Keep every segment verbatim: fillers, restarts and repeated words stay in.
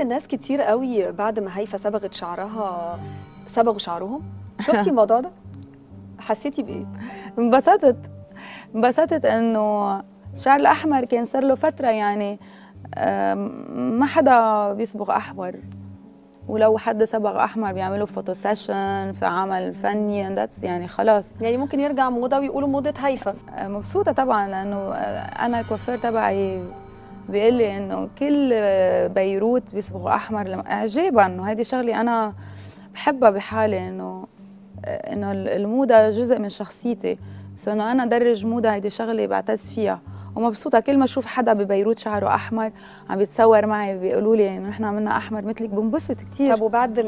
الناس كتير قوي بعد ما هيفا صبغت شعرها صبغوا شعرهم. شفتي الموضوع ده؟ حسيتي بايه؟ انبسطت انبسطت انه الشعر الاحمر كان صار له فتره، يعني ما حدا بيصبغ احمر، ولو حد صبغ احمر بيعملوا فوتو سيشن في عمل فني اند ذاتس، يعني خلاص يعني ممكن يرجع موضه ويقولوا موضه هيفا. مبسوطه طبعا، لانه انا الكوافير تبعي بيقول لي انه كل بيروت بيصبغوا احمر، اعجابا انه هذه شغله انا بحبها بحالي، انه انه الموضه جزء من شخصيتي، سو انه انا ادرج موضه هيدي شغله بعتز فيها ومبسوطه. كل ما اشوف حدا ببيروت شعره احمر عم بيتصور معي بيقولوا لي انه نحن عملنا احمر مثلك، بنبسط كثير. طب وبعد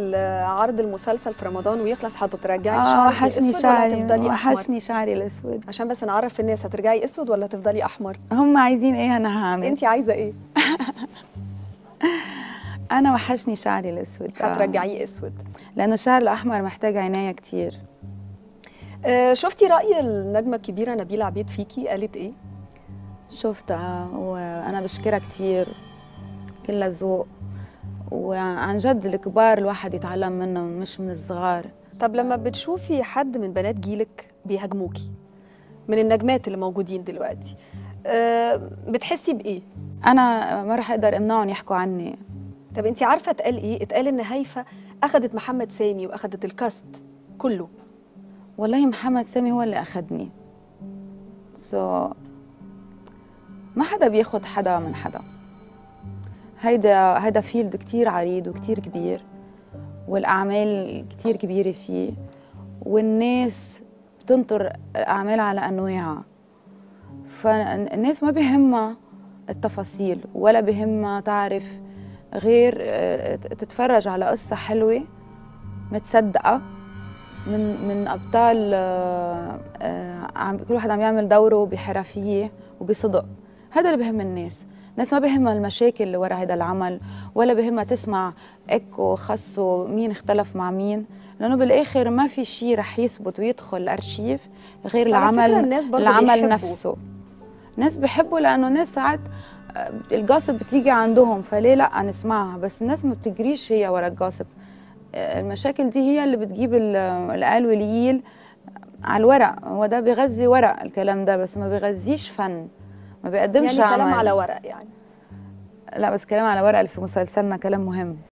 عرض المسلسل في رمضان ويخلص حترجعي آه شعرك؟ وحشني شعري، وحشني شعري الاسود. عشان بس نعرف الناس، هترجعي اسود ولا هتفضلي احمر؟ هم عايزين ايه انا هعمل. انت عايزه ايه؟ انا وحشني شعري الاسود. هترجعيه اسود لانه الشعر الاحمر محتاج عنايه كثير. آه شفتي راي النجمه الكبيره نبيل عبيد فيكي؟ قالت ايه؟ شفتها وانا بشكرها كثير، كلها ذوق، وعن جد الكبار الواحد يتعلم منهم مش من الصغار. طب لما بتشوفي حد من بنات جيلك بيهاجموكي، من النجمات اللي موجودين دلوقتي، أه بتحسي بايه؟ انا ما رح اقدر امنعهم يحكوا عني. طب انت عارفه اتقال ايه؟ اتقال ان هيفا اخذت محمد سامي واخذت الكاست كله. والله محمد سامي هو اللي اخذني، سو so ما حدا بياخد حدا من حدا. هيدا هيدا فيلد كتير عريض وكتير كبير، والاعمال كتير كبيره فيه، والناس بتنطر الاعمال على انواعها، فالناس ما بهمها التفاصيل ولا بهمها تعرف غير تتفرج على قصه حلوه متصدقه من من ابطال عم كل واحد عم يعمل دوره بحرفيه وبصدق. هذا اللي بهم الناس. الناس ما بهمها المشاكل اللي ورا هذا العمل، ولا بهمها تسمع اكو خصو مين اختلف مع مين، لانه بالاخر ما في شيء رح يثبت ويدخل الارشيف غير العمل. الناس العمل نفسه الناس بحبه، لانه الناس ساعات الجاسب بتيجي عندهم، فليه لا نسمعها؟ بس الناس ما بتجريش هي ورا الجاسب. المشاكل دي هي اللي بتجيب القال والييل على الورق. هو ده بيغذي ورق الكلام ده، بس ما بيغذيش فن، ما بيقدمش يعني عمل. كلام على ورق يعني؟ لا، بس كلام على ورق اللي في مسلسلنا كلام مهم.